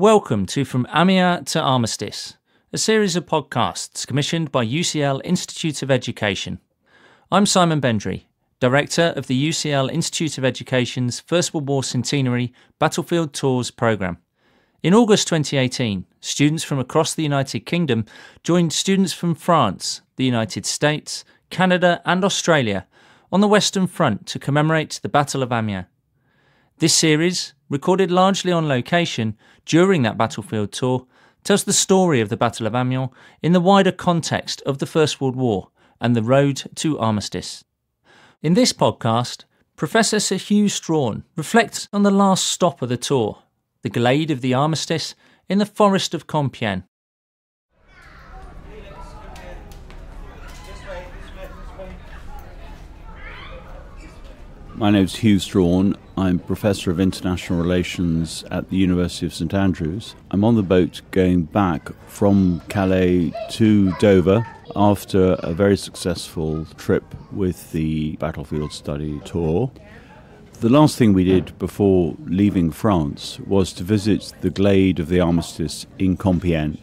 Welcome to From Amiens to Armistice, a series of podcasts commissioned by UCL Institute of Education. I'm Simon Bendry, Director of the UCL Institute of Education's First World War Centenary Battlefield Tours programme. In August 2018, students from across the United Kingdom joined students from France, the United States, Canada and Australia on the Western Front to commemorate the Battle of Amiens. This series, recorded largely on location during that battlefield tour, tells the story of the Battle of Amiens in the wider context of the First World War and the road to armistice. In this podcast, Professor Sir Hew Strachan reflects on the last stop of the tour, the Glade of the Armistice in the forest of Compiègne. My name's Hew Strachan. I'm Professor of International Relations at the University of St Andrews. I'm on the boat going back from Calais to Dover after a very successful trip with the Battlefield Study Tour. The last thing we did before leaving France was to visit the Glade of the Armistice in Compiègne,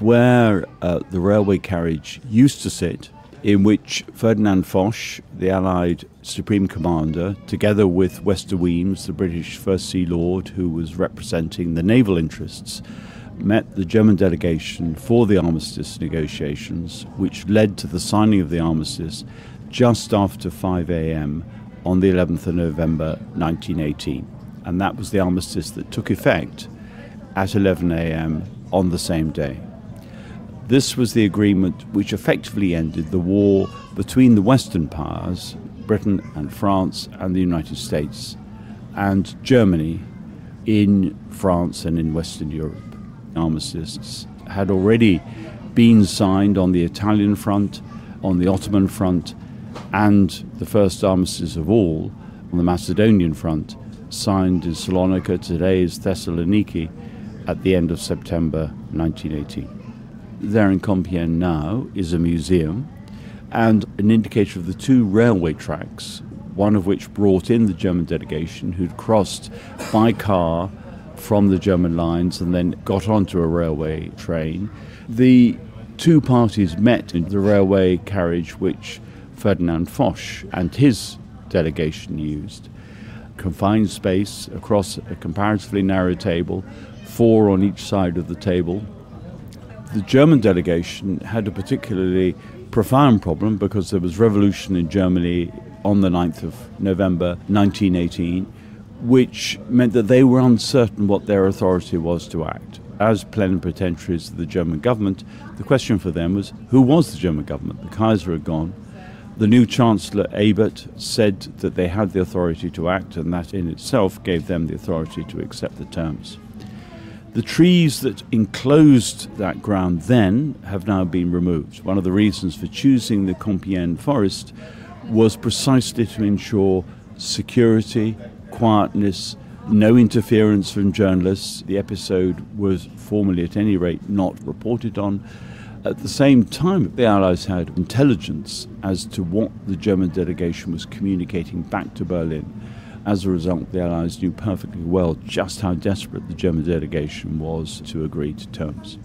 where the railway carriage used to sit, in which Ferdinand Foch, the Allied Supreme Commander, together with Wester-Wemyss, the British First Sea Lord, who was representing the naval interests, met the German delegation for the armistice negotiations, which led to the signing of the armistice just after 5 a.m. on the 11th of November 1918. And that was the armistice that took effect at 11 a.m. on the same day. This was the agreement which effectively ended the war between the Western powers, Britain and France and the United States, and Germany in France and in Western Europe. Armistices had already been signed on the Italian front, on the Ottoman front, and the first armistice of all on the Macedonian front, signed in Salonika, today's Thessaloniki, at the end of September 1918. There in Compiègne now is a museum and an indicator of the two railway tracks, one of which brought in the German delegation who'd crossed by car from the German lines and then got onto a railway train. The two parties met in the railway carriage which Ferdinand Foch and his delegation used. Confined space across a comparatively narrow table, four on each side of the table. The German delegation had a particularly profound problem because there was revolution in Germany on the 9th of November 1918, which meant that they were uncertain what their authority was to act. As plenipotentiaries of the German government, the question for them was, who was the German government? The Kaiser had gone. The new Chancellor, Ebert, said that they had the authority to act, and that in itself gave them the authority to accept the terms. The trees that enclosed that ground then have now been removed. One of the reasons for choosing the Compiègne forest was precisely to ensure security, quietness, no interference from journalists. The episode was formally, at any rate, not reported on. At the same time, the Allies had intelligence as to what the German delegation was communicating back to Berlin. As a result, the Allies knew perfectly well just how desperate the German delegation was to agree to terms.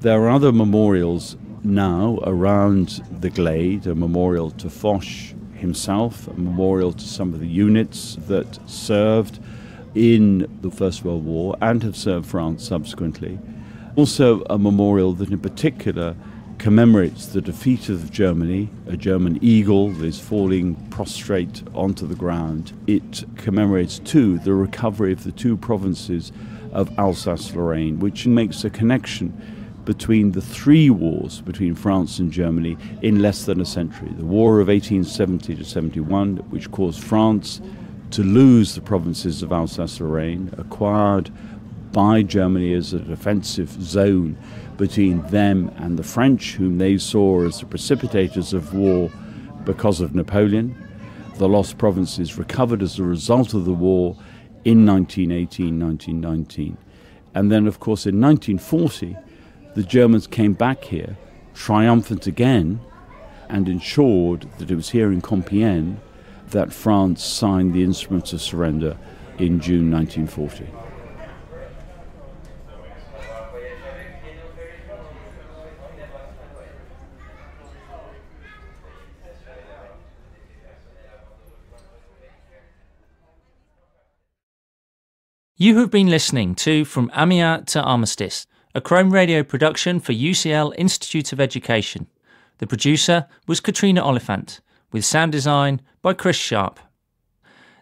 There are other memorials now around the glade, a memorial to Foch himself, a memorial to some of the units that served in the First World War and have served France subsequently. Also a memorial that in particular commemorates the defeat of Germany. A German eagle is falling prostrate onto the ground. It commemorates, too, the recovery of the two provinces of Alsace-Lorraine, which makes a connection between the three wars between France and Germany in less than a century. The War of 1870 to 71, which caused France to lose the provinces of Alsace-Lorraine, acquired by Germany as a defensive zone between them and the French, whom they saw as the precipitators of war because of Napoleon. The lost provinces recovered as a result of the war in 1918, 1919. And then, of course, in 1940, the Germans came back here, triumphant again, and ensured that it was here in Compiègne that France signed the Instruments of Surrender in June 1940. You have been listening to From Amiens to Armistice, a Chrome Radio production for UCL Institute of Education. The producer was Catriona Oliphant, with sound design by Chris Sharp.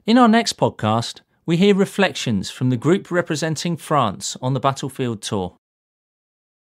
In our next podcast, we hear reflections from the group representing France on the battlefield tour.